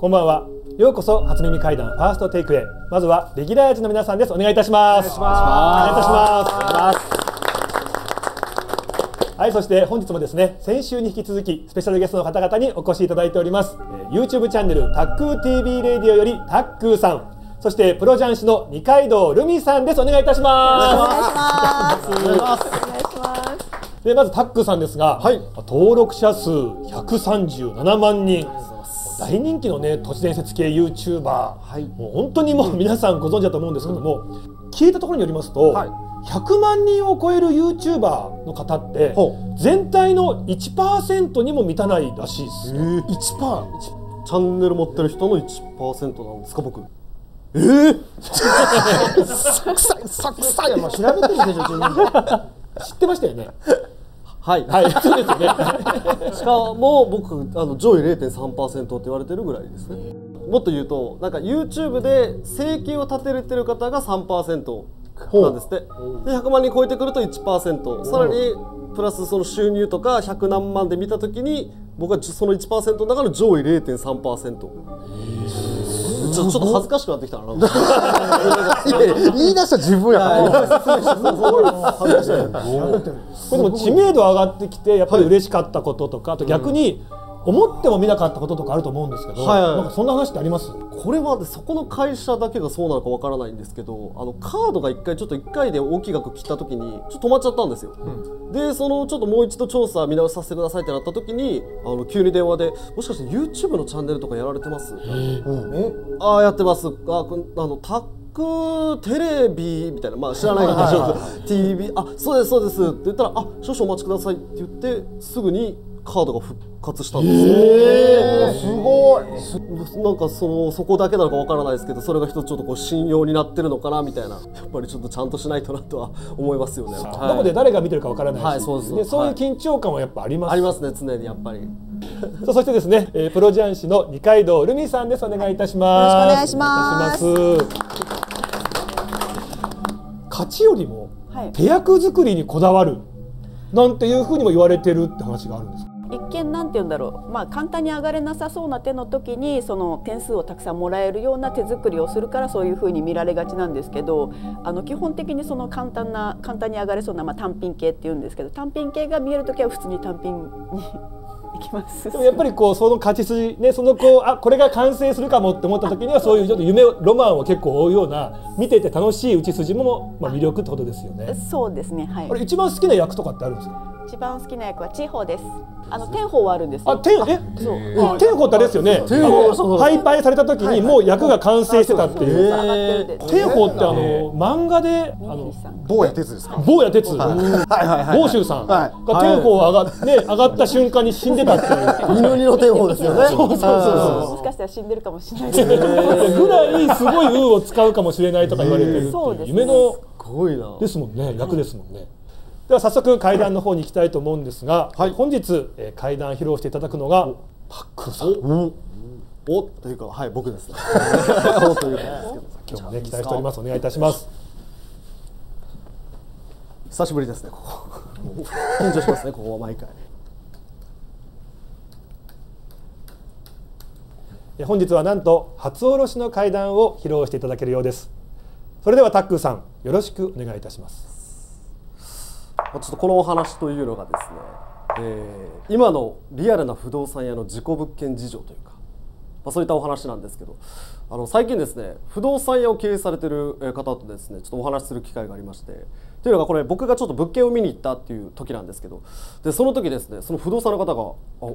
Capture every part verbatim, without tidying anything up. こんばんは。ようこそ初耳怪談ファーストテイクへ。まずはレギュラー陣の皆さんです。お願いいたします。お願いいたします。はい、そして本日もですね、先週に引き続きスペシャルゲストの方々にお越しいただいております。YouTube チャンネルタックー ティーブイ レディオよりタックーさん。そしてプロ雀士の二階堂ルミさんです。お願いいたします。お願いします。でまずタックさんですが、はい、登録者数ひゃくさんじゅうななまんにん、大人気のね都市伝説系ユーチューバー、はい、もう本当にもう皆さんご存知だと思うんですけども、うん、聞いたところによりますと、はい、ひゃくまんにんを超えるユーチューバーの方って、はい、全体の いちパーセント にも満たないらしいです。いちパーセント チャンネル持ってる人の いちパーセント なんですか僕。ええ臭い臭い臭い、まあ調べてるでしょ自分で。知ってましたよね。はいはい、そうですよね。しかも僕あの上位 れいてんさんパーセント って言われてるぐらいですね。もっと言うとなんか YouTube で生計を立てれてる方が さんパーセント なんですって。でひゃくまんにん超えてくると いちパーセント、 さらにプラスその収入とかひゃくなんまんで見たときに僕はその いちパーセント の中の上位 れいてんさんパーセント。ちょっと恥ずかしくなってきたな。言い出した自分やから。知名度上がってきてやっぱり嬉しかったこととか、あと逆に思っても見なかったこととかあると思うんですけど、なんかそんな話ってあります？これはそこの会社だけがそうなのかわからないんですけど、あのカードがいっかいちょっといっかいで大きい額切った時にちょっと止まっちゃったんですよ。でそのちょっともう一度調査見直しさせてくださいってなった時にあの急に電話でもしかして YouTube のチャンネルとかやられてます？ああやってます。ああのタックテレビみたいな、まあ知らないけど ティーブイ あそうですそうですって言ったらあ少々お待ちくださいって言ってすぐにカードが復活したんですよ。えー、すごい。なんかそのそこだけなのかわからないですけど、それが一つちょっとこう信用になってるのかなみたいな、やっぱりちょっとちゃんとしないとなとは思いますよね。はい、なので誰が見てるかわからないし、はい、そうです。でそういう緊張感はやっぱあります。はい、ありますね常にやっぱり。そしてですね、えー、プロ雀士の二階堂ルミさんです。お願いいたします。よろしくお願いします。お願いします。勝ちよりも手役作りにこだわるなんていうふうにも言われてるって話があるんですか。一見なんて言うんだろう、まあ、簡単に上がれなさそうな手の時にその点数をたくさんもらえるような手作りをするからそういうふうに見られがちなんですけど、あの基本的にその簡単な簡単に上がれそうな、まあ、単品系っていうんですけど、単品系が見える時は普通に単品に行きます。でもやっぱりこうその勝ち筋ね、そのこうあこれが完成するかもって思った時にはそういうちょっと夢ロマンを結構追うような見てて楽しい打ち筋もまあ魅力ってことですよね。そうですね、はい。あれ一番好きな役とかってあるんですか。一番好きな役は地方です。あの天保はあるんです。あ、天、え、そう、天保ってあれですよね。廃牌された時にもう役が完成してたっていう。天保ってあの漫画で、あの坊や鉄ですか。坊や鉄、坊州さんが天保上がね上がった瞬間に死んでたっていう。犬にの天保ですよね。そうそうそう。もしかしたら死んでるかもしれない。ぐらいすごい運を使うかもしれないとか言われてるっていう夢のですもんね。役ですもんね。では早速怪談の方に行きたいと思うんですが、はい、本日、えー、怪談披露していただくのがタックさん。お、おというかはい僕です。おというか今日もね期待しております。お願いいたします。久しぶりですねここ。緊張しますねここは毎回。本日はなんと初おろしの怪談を披露していただけるようです。それではタックさんよろしくお願いいたします。ちょっとこのお話というのがですね、えー、今のリアルな不動産屋の事故物件事情というか、まあ、そういったお話なんですけど、あの最近ですね不動産屋を経営されてる方とですねちょっとお話しする機会がありまして、というのがこれ僕がちょっと物件を見に行ったっていう時なんですけど、でその時ですねその不動産の方が「あ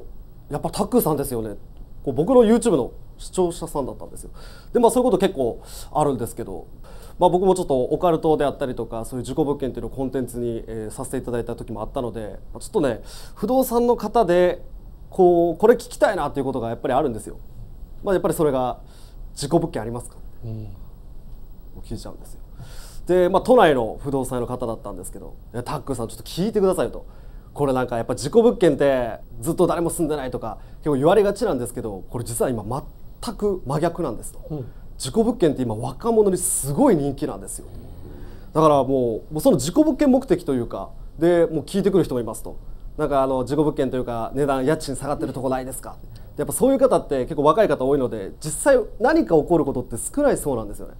やっぱタックさんですよね」こう僕の YouTube の視聴者さんだったんですよ。でまあそういうこと結構あるんですけど。まあ僕もちょっとオカルトであったりとかそういう事故物件というのをコンテンツにさせていただいた時もあったので、ちょっとね不動産の方でこうこれ聞きたいなということがやっぱりあるんですよ。まあやっぱりそれが事故物件ありますかって、うん、聞いちゃうんですよ。でまあ都内の不動産の方だったんですけど、タックさんちょっと聞いてくださいと。これなんかやっぱ事故物件ってずっと誰も住んでないとか結構言われがちなんですけど、これ実は今全く真逆なんですと。うん、事故物件って今若者にすごい人気なんですよ。だからもうその事故物件目的というかでもう聞いてくる人もいますと、なんかあの事故物件というか値段家賃下がってるとこないですか、やっぱそういう方って結構若い方多いので、実際何か起こることって少ないそうなんですよね。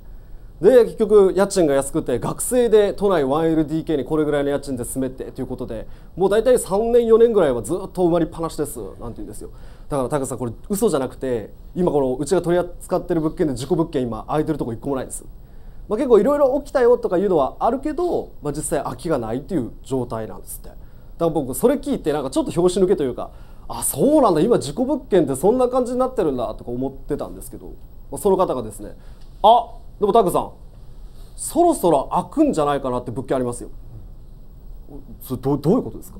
で結局家賃が安くて、学生で都内 ワンエルディーケー にこれぐらいの家賃で住めてということで、もう大体さんねんよねんぐらいはずっと埋まりっぱなしですなんて言うんですよ。だから高瀬さん、これ嘘じゃなくて、今このうちが取り扱ってる物件で事故物件今空いてるとこいっこもないんです。まあ、結構いろいろ起きたよとかいうのはあるけど、まあ、実際空きがないっていう状態なんですって。だから僕それ聞いてなんかちょっと拍子抜けというか、あ、そうなんだ、今事故物件ってそんな感じになってるんだとか思ってたんですけど、まあ、その方がですね、あ、でもタクさん、そろそろ開くんじゃないかなって物件ありますよ。それ ど, どういうことですか。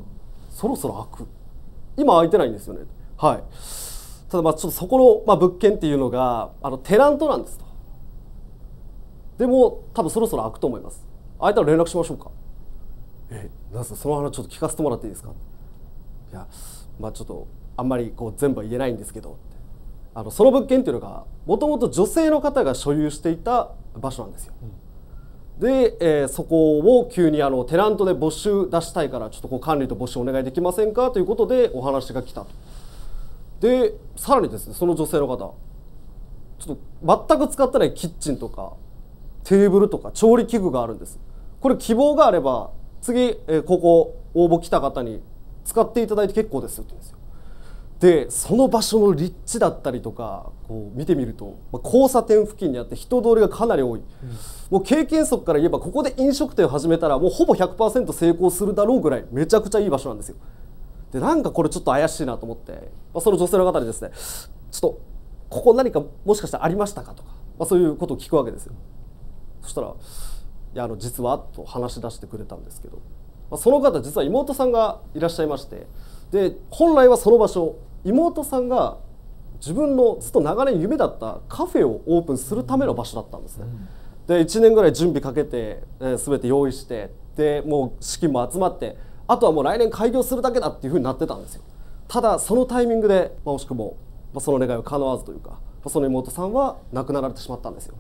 そろそろ開く、今開いてないんですよね。はい。ただまあちょっとそこの、まあ、物件っていうのがあのテナントなんですと。でも多分そろそろ開くと思います。開いたら連絡しましょうか。え、なんすかその話ちょっと聞かせてもらっていいですか。いや、まあちょっとあんまりこう全部は言えないんですけど、あのその物件っていうのがもともと女性の方が所有していた場所なんですよ。うん、で、えー、そこを急にあのテナントで募集出したいからちょっとこう管理と募集お願いできませんかということでお話が来たと。でさらにですね、その女性の方ちょっと全く使ってないキッチンとかテーブルとか調理器具があるんです。これ希望があれば次、えー、ここ応募来た方に使っていただいて結構ですよって言うんですよ。でその場所の立地だったりとかこう見てみると、まあ、交差点付近にあって人通りがかなり多い、うん、もう経験則から言えばここで飲食店を始めたらもうほぼ ひゃくパーセント 成功するだろうぐらいめちゃくちゃいい場所なんですよ。でなんかこれちょっと怪しいなと思って、まあ、その女性の方にですね、ちょっとここ何かもしかしたらありましたかとか、まあ、そういうことを聞くわけですよ。そしたら「いやあの実は」と話し出してくれたんですけど、まあ、その方実は妹さんがいらっしゃいまして、で本来はその場所妹さんが自分のずっと長年夢だったカフェをオープンするための場所だったんですね。でいちねんぐらい準備かけて、えー、全て用意して、でもう資金も集まって、あとはもう来年開業するだけだっていうふうになってたんですよ。ただそのタイミングで、まあ、惜しくも、まあ、その願いは叶わずというか、まあ、その妹さんは亡くなられてしまったんですよ。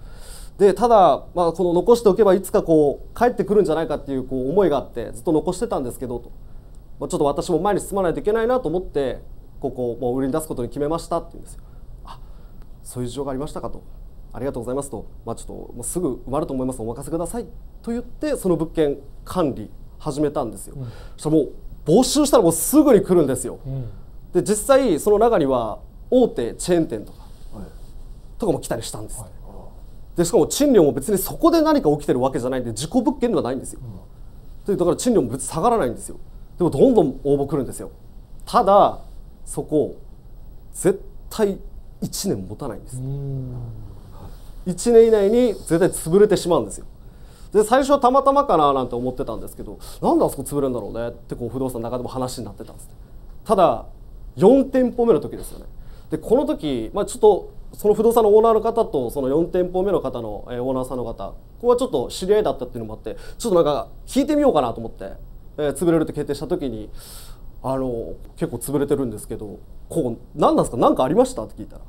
でただ、まあ、この残しておけばいつかこう帰ってくるんじゃないかっていう、こう思いがあってずっと残してたんですけどと、まあ、ちょっと私も前に進まないといけないなと思ってここをもう売りに出すことに決めましたって言うんですよ。あ、そういう事情がありましたかと、ありがとうございますと、まあ、ちょっともうすぐ埋まると思います、お任せくださいと言ってその物件管理始めたんですよ。うん、そしたらもう募集したらもうすぐに来るんですよ。うん、で実際その中には大手チェーン店とか、はい、とかも来たりしたんです。はい、でしかも賃料も別にそこで何か起きてるわけじゃないんで事故物件ではないんですよ。うん、でだから賃料も別に下がらないんですよ。でもどんどん応募来るんですよ。ただそこ絶対いちねん持たないんです。はい、いちねん以内に絶対潰れてしまうんですよ。で最初はたまたまかななんて思ってたんですけど、なんであそこ潰れるんだろうねってこう不動産の中でも話になってたんです。ただよんてんぽめの時ですよね。でこの時、まあ、ちょっとその不動産のオーナーの方とそのよんてんぽめの方のオーナーさんの方、ここはちょっと知り合いだったっていうのもあって、ちょっとなんか聞いてみようかなと思って、えー、潰れるって決定した時にあの結構潰れてるんですけど、こう何なんですか、何かありましたって聞いたら、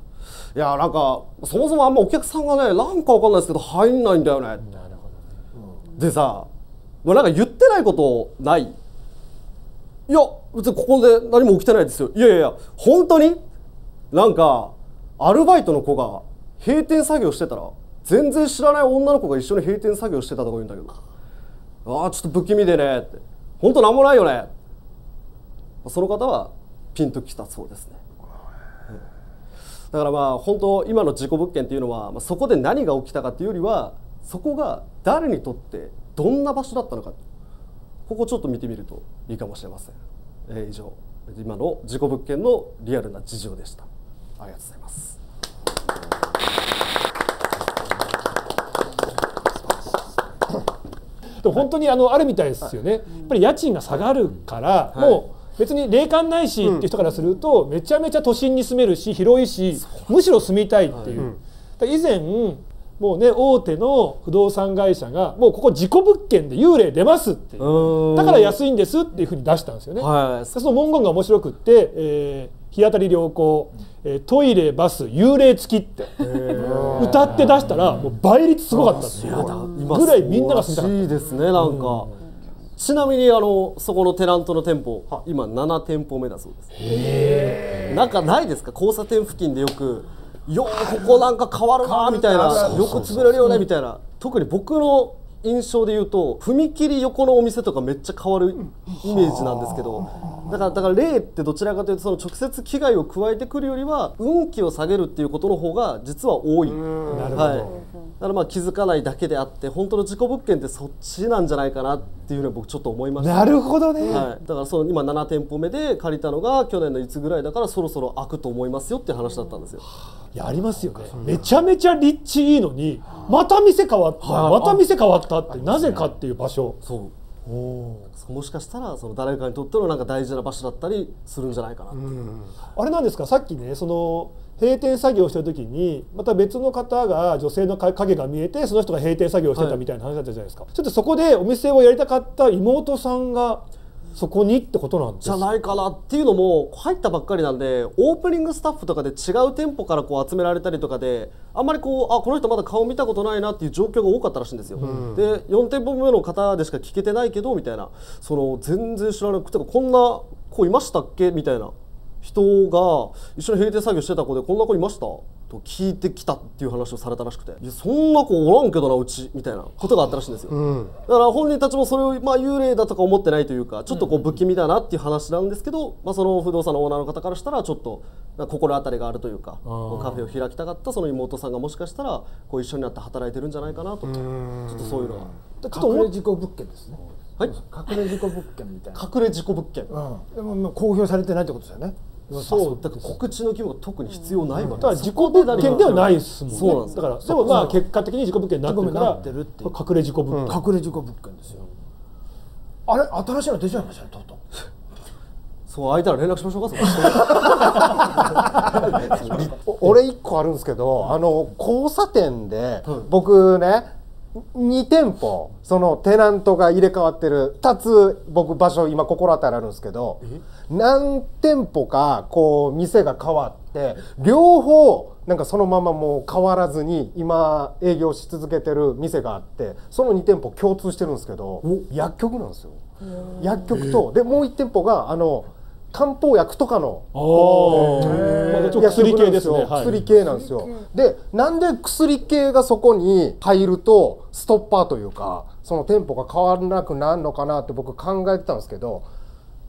いやなんかそもそもあんまお客さんがねなんかわかんないですけど入んないんだよね。なるほど。うん、でさ、まあ、なんか言ってないことない、いや別にここで何も起きてないですよ、いやいやいや本当になんかアルバイトの子が閉店作業してたら全然知らない女の子が一緒に閉店作業してたとか言うんだけど、ああちょっと不気味でねって、ほんとなんもないよね。その方はピンときたそうですね。うん、だからまあ本当今の事故物件っていうのはそこで何が起きたかっていうよりは、そこが誰にとってどんな場所だったのか、ここちょっと見てみるといいかもしれません。えー、以上今の事故物件のリアルな事情でした。ありがとうございます。でも本当にあのあるみたいですよね。はい、やっぱり家賃が下がるから、うん、もう別に霊感ないしっていう人からすると、うん、めちゃめちゃ都心に住めるし広いし、むしろ住みたいっていう。はい、だから以前もうね大手の不動産会社がもうここ事故物件で幽霊出ますっていう、だから安いんですっていうふうに出したんですよね。はい、その文言が面白くって、えー日当たり良好、えー、トイレバス幽霊付きって歌って出したらもう倍率すごかったっていうぐらいみんなが住みたかった。ちなみにあのそこのテナントの店舗、はい、今ななてんぽめだそうです。へー、なんかないですか、交差点付近でよくよここなんか変わるなみたいな、よく潰れるよねみたいな。特に僕の印象で言うと踏切横のお店とかめっちゃ変わるイメージなんですけど、だからだから霊ってどちらかというとその直接危害を加えてくるよりは運気を下げるっていうことの方が実は多い。なるほど、はい、だからまあ気づかないだけであって本当の事故物件ってそっちなんじゃないかなっていうのは僕ちょっと思いました。なるほどね、はい、だからその今ななてんぽめで借りたのが去年のいつぐらいだからそろそろ開くと思いますよっていう話だったんですよ。いやありますよ、めちゃめちゃ立地いいのにまた店変わった、また店変わったって、なぜかっていう場所。そうおもしかしたらその誰かにとってのなんか大事な場所だったりするんじゃないかなって。あれなんですか、さっきねその閉店作業してる時にまた別の方が女性の影が見えてその人が閉店作業してたみたいな話だったじゃないですか、はい、ちょっとそこでお店をやりたかった妹さんがそこにってことなんですじゃないかなっていうのも、入ったばっかりなんでオープニングスタッフとかで違う店舗からこう集められたりとかであんまりこうあこの人まだ顔見たことないなっていう状況が多かったらしいんですよ、うん、でよんてんぽめの方でしか聞けてないけどみたいな、その全然知らなくてこんな子いましたっけみたいな人が一緒に閉店作業してた子でこんな子いましたと聞いてきたっていう話をされたらしくて、いやそんな子おらんけどなうちみたいなことがあったらしいんですよ、うん、だから本人たちもそれをまあ幽霊だとか思ってないというかちょっとこう不気味だなっていう話なんですけど、まあ、その不動産のオーナーの方からしたらちょっと心当たりがあるというかカフェを開きたかったその妹さんがもしかしたらこう一緒になって働いてるんじゃないかなと、ちょっとそういうのは隠れ事故物件ですね。はい、隠れ事故物件みたいな。隠れ事故物件、うん、でも公表されてないってことですよね。そうだから告知の規模が特に必要ないわけです。だから事故物件ではないですもんね。そうなんです。だからでもまあ結果的に事故物件になってるから隠れ事故物件、隠れ事故物件ですよ。あれ新しいの出ちゃいましたね、とうとう。そう開いたら連絡しましょうか。俺一個あるんですけど、あの交差点で僕ね。にてんぽそのテナントが入れ替わってるふたつ僕場所今心当たりあるんですけど、何店舗かこう店が変わって両方なんかそのままもう変わらずに今営業し続けてる店があって、そのにてんぽ共通してるんですけど薬局なんですよ。薬局とでもういちてんぽがあの漢方薬とかの薬系ですよ。薬系なんですよ。でなんで薬系がそこに入るとストッパーというかその店舗が変わらなくなるのかなって僕考えてたんですけど、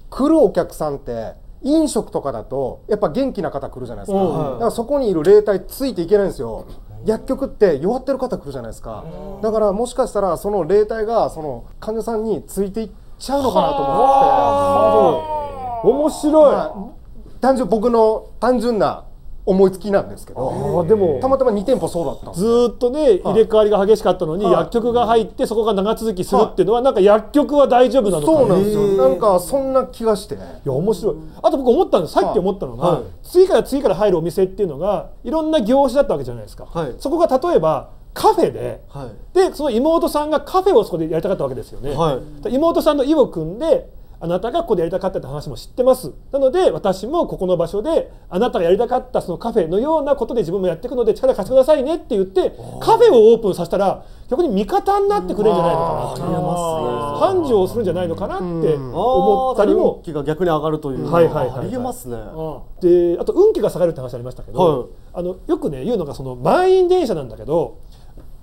来るお客さんって飲食とかだとやっぱ元気な方来るじゃないですか。だからそこにいる霊体ついていけないんですよ。薬局って弱ってる方来るじゃないですか。だからもしかしたらその霊体がその患者さんについていっちゃうのかなと思って。面白い、まあ、単純僕の単純な思いつきなんですけど、でもたまたまにてんぽそうだったんです。ずーっとね入れ替わりが激しかったのに、はい、薬局が入ってそこが長続きするっていうのは、はい、なんか薬局は大丈夫なのか、そうなんですよ。なんかそんな気がして、いや面白い。あと僕思ったんです、さっき思ったのが、はい、次から次から入るお店っていうのがいろんな業種だったわけじゃないですか、はい、そこが例えばカフェで、はい、でその妹さんがカフェをそこでやりたかったわけですよね、はい、妹さんの意を組んであなたがここでやりたかったって話も知ってます。なので私もここの場所であなたがやりたかったそのカフェのようなことで自分もやっていくので力貸してくださいねって言ってカフェをオープンさせたら逆に味方になってくれるんじゃないのかな、繁盛するんじゃないのかなって思ったりも、運気が逆に上がるというありえますね。であと運気が下がるって話ありましたけど、あのよくね言うのがその満員電車なんだけど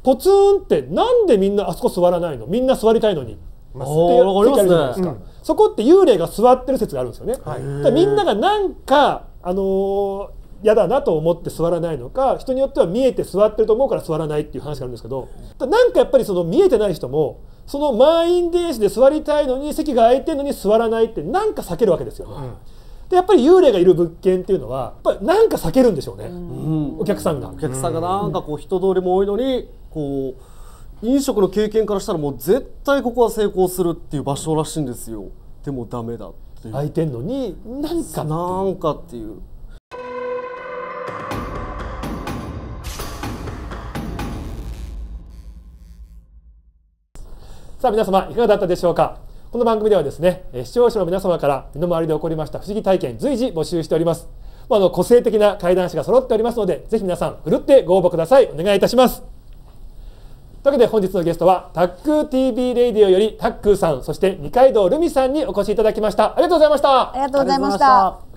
ポツンってなんでみんなあそこ座らないの、みんな座りたいのにっていう世界じゃないですか。そこって幽霊が座ってる説があるんですよね。みんながなんかあの嫌だなと思って座らないのか、人によっては見えて座ってると思うから座らないっていう話があるんですけど、なんかやっぱりその見えてない人もその満員電車で座りたいのに席が空いてるのに座らないってなんか避けるわけですよね。でやっぱり幽霊がいる物件っていうのはやっぱりなんか避けるんでしょうね、お客さんが。お客さんがなんかこう人通りも多いのにこう飲食の経験からしたらもう絶対ここは成功するっていう場所らしいんですよ。でもダメだっていう、空いてんのになんかなんかっていう。さあ皆様いかがだったでしょうか。この番組ではですね視聴者の皆様から身の回りで起こりました不思議体験随時募集しております。あの個性的な怪談師が揃っておりますのでぜひ皆さんふるってご応募ください。お願いいたします。というわけで本日のゲストはタックー ティービー レイディオよりタックーさん、そして二階堂るみさんにお越しいただきました。ありがとうございました。ありがとうございました。